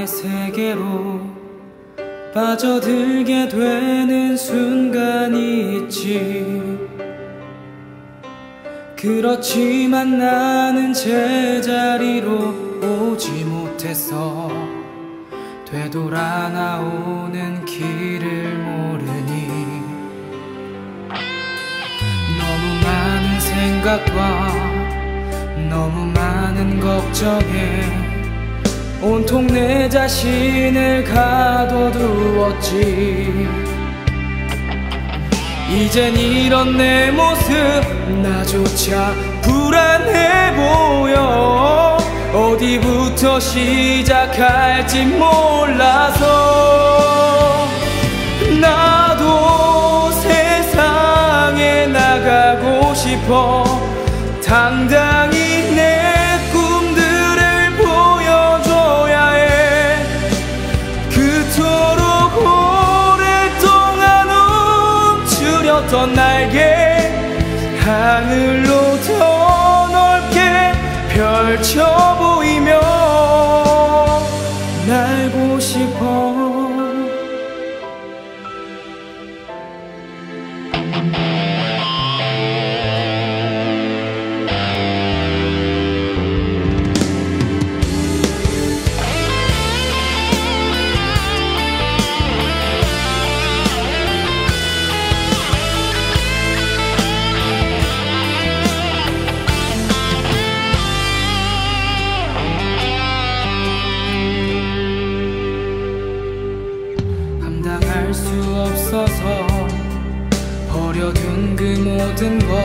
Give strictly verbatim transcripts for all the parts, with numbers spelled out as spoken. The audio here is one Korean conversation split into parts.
나만의 세계로 빠져들게 되는 순간이 있지. 그렇지만 나는 제자리로 오지 못해서 되돌아 나오는 길을 모르니, 너무 많은 생각과 너무 많은 걱정에 온통 내 자신을 가둬두었지. 이젠 이런 내 모습 나조차 불안해 보여. 어디부터 시작할지 몰라서 나도 세상에 나가고 싶어. 당당히 내 날개 하늘로 더 넓게 펼쳐 보이며 날고 싶어. 감당할 수 없어서 버려둔 그 모든 것,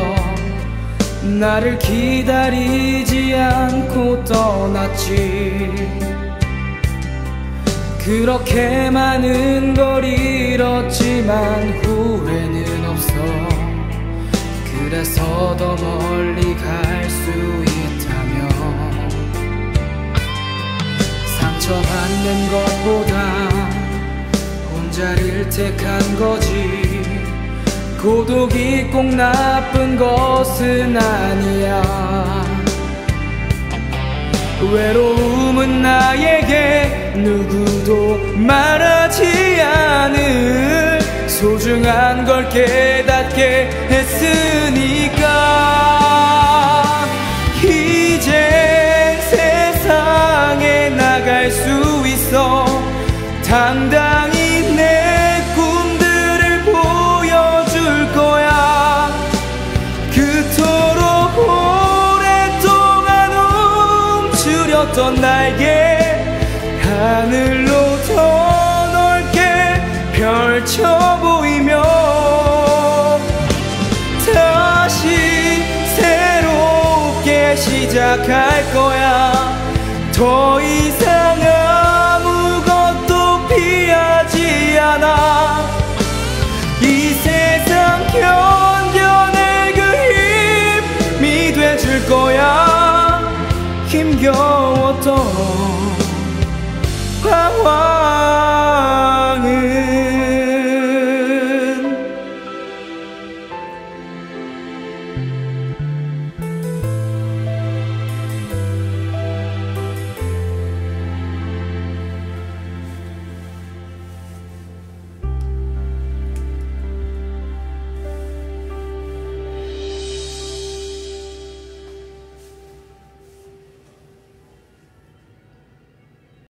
나를 기다리지 않고 떠났지. 그렇게 많은 걸 잃었지만 후회는 없어. 그래서 더 멀리 갈 수 있다며, 상처받는 것보다 혼자를 택한 거지. 고독이 꼭 나쁜 것은 아니야. 외로움은 나에게 누구도 말하지 않을 소중한 걸 깨닫게 했으니까. 이제 세상에 나갈 수 있어. 당당히 어떤 날개 하늘로 더 넓게 펼쳐